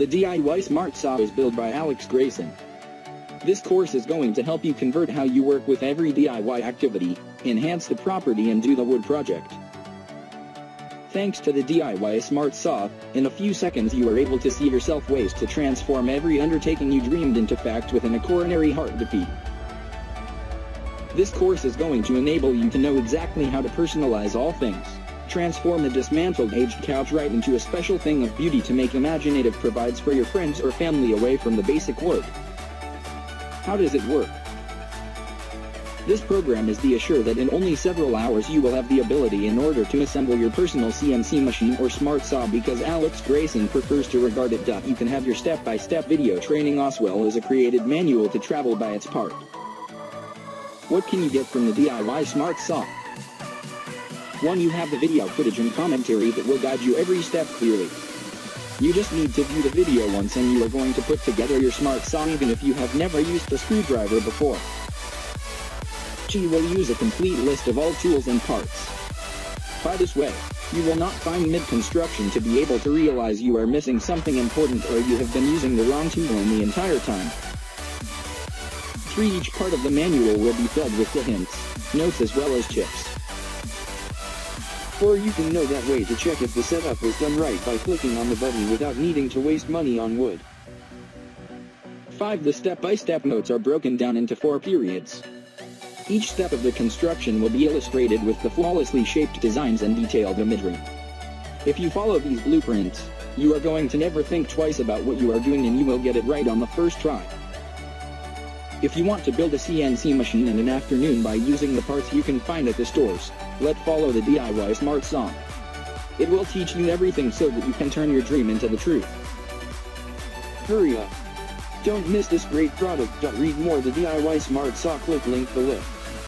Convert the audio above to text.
The DIY Smart Saw is built by Alex Grayson. This course is going to help you convert how you work with every DIY activity, enhance the property and do the wood project. Thanks to the DIY Smart Saw, in a few seconds you are able to see yourself ways to transform every undertaking you dreamed into fact within a coronary heart defeat. This course is going to enable you to know exactly how to personalize all things, transform a dismantled aged couch right into a special thing of beauty to make imaginative provides for your friends or family away from the basic work. How does it work? This program is to assure that in only several hours you will have the ability in order to assemble your personal CNC machine or smart saw, because Alex Grayson prefers to regard it. You can have your step-by-step video training as well as a created manual to travel by its part. What can you get from the DIY Smart Saw? 1. You have the video footage and commentary that will guide you every step clearly. You just need to view the video once and you are going to put together your smart saw even if you have never used a screwdriver before. 2. You will use a complete list of all tools and parts. By this way, you will not find mid-construction to be able to realize you are missing something important or you have been using the wrong tool in the entire time. 3. Each part of the manual will be filled with the hints, notes as well as tips. 4. You can know that way to check if the setup was done right by clicking on the button without needing to waste money on wood. 5. The step-by-step notes are broken down into 4 periods. Each step of the construction will be illustrated with the flawlessly shaped designs and detailed imagery. If you follow these blueprints, you are going to never think twice about what you are doing and you will get it right on the first try. If you want to build a CNC machine in an afternoon by using the parts you can find at the stores, let's follow the DIY Smart Saw. It will teach you everything so that you can turn your dream into the truth. Hurry up! Don't miss this great product. Read more the DIY Smart Saw. Click link below.